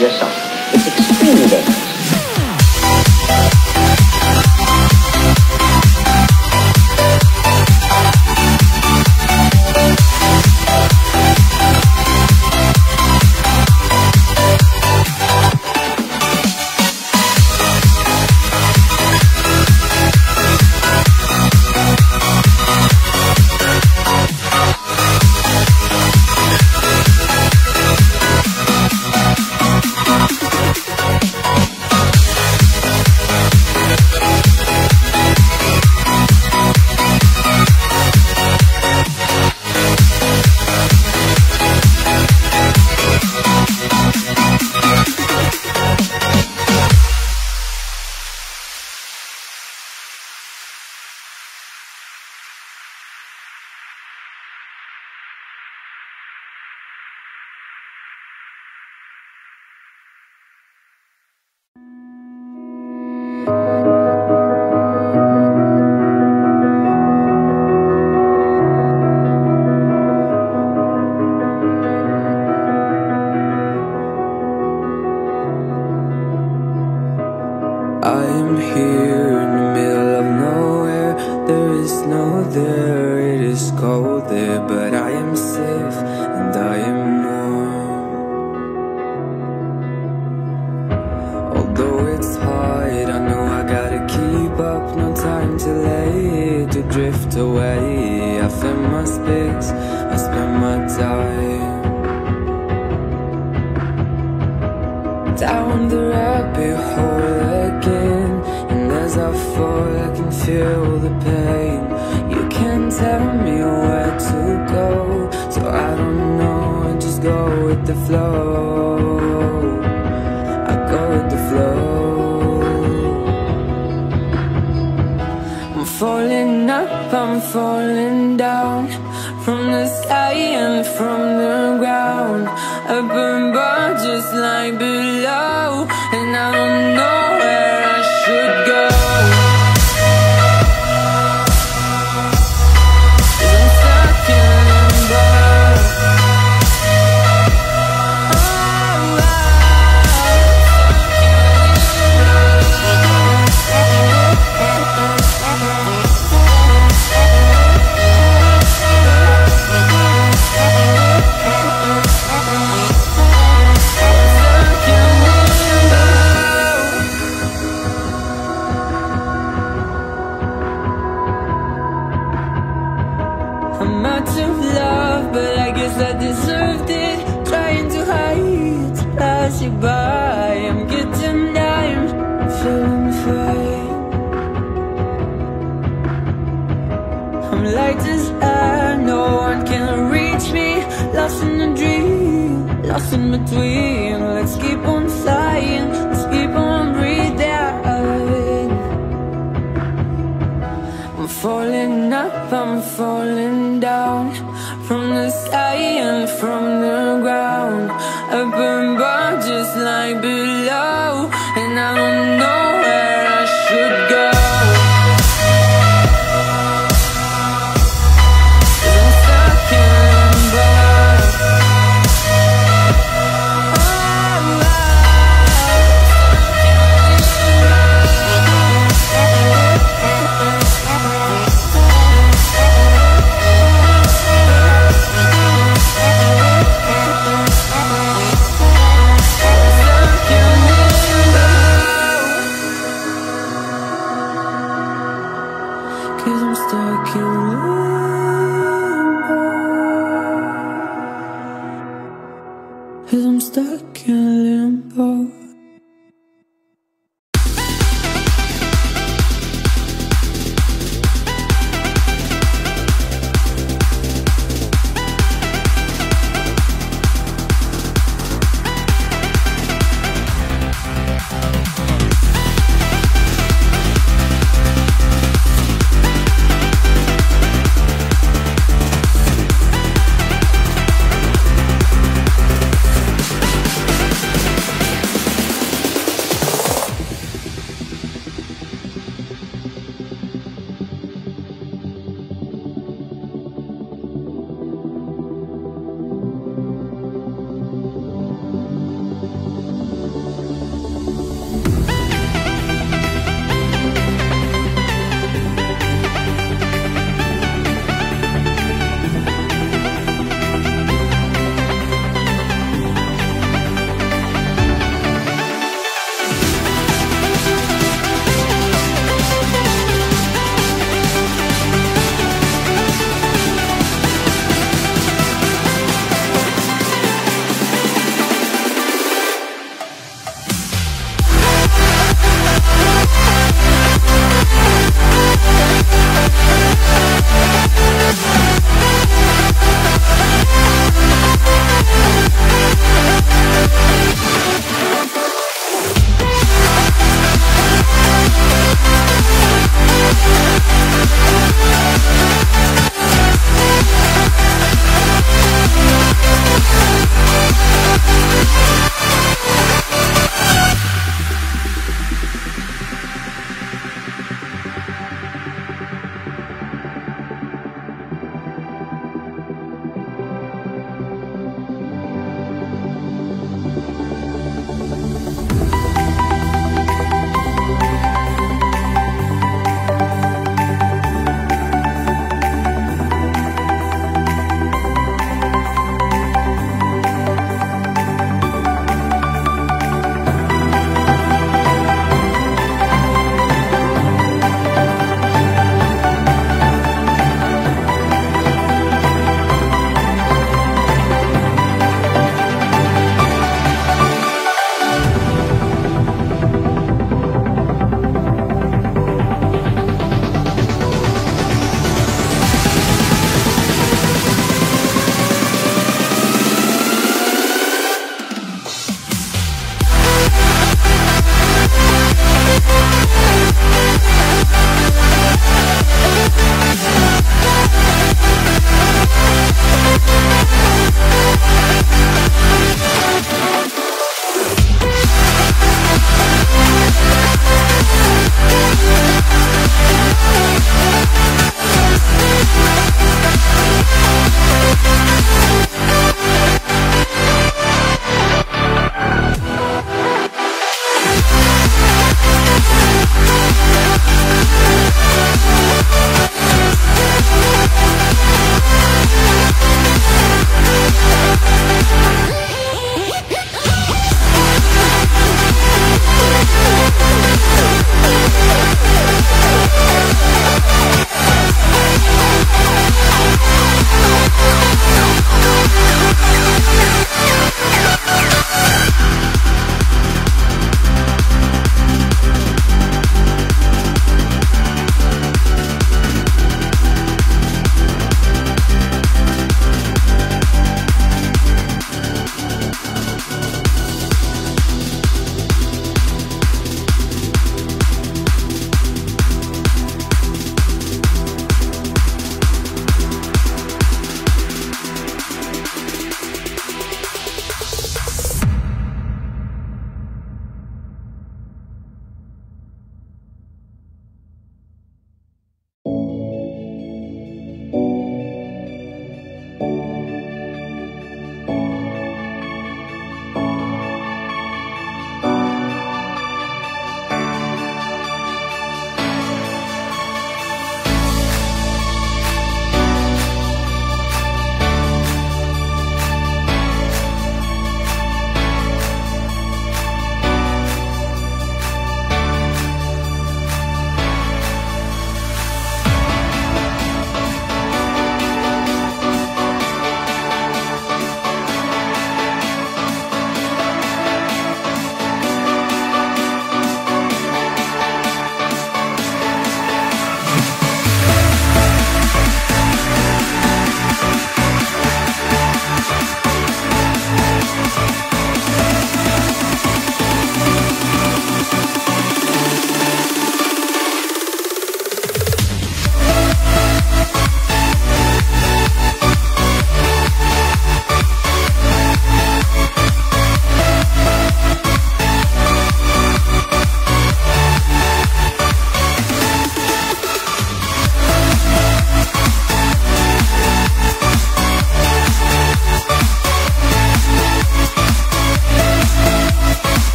yourself. It's extremely dangerous.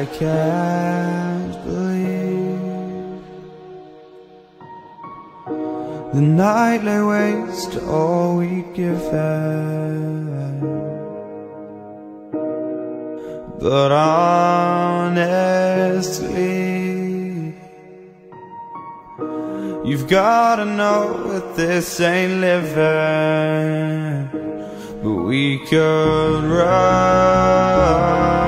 I can't believe. The night lay waste to all we'd given, but honestly, you've gotta know that this ain't living. But we could run.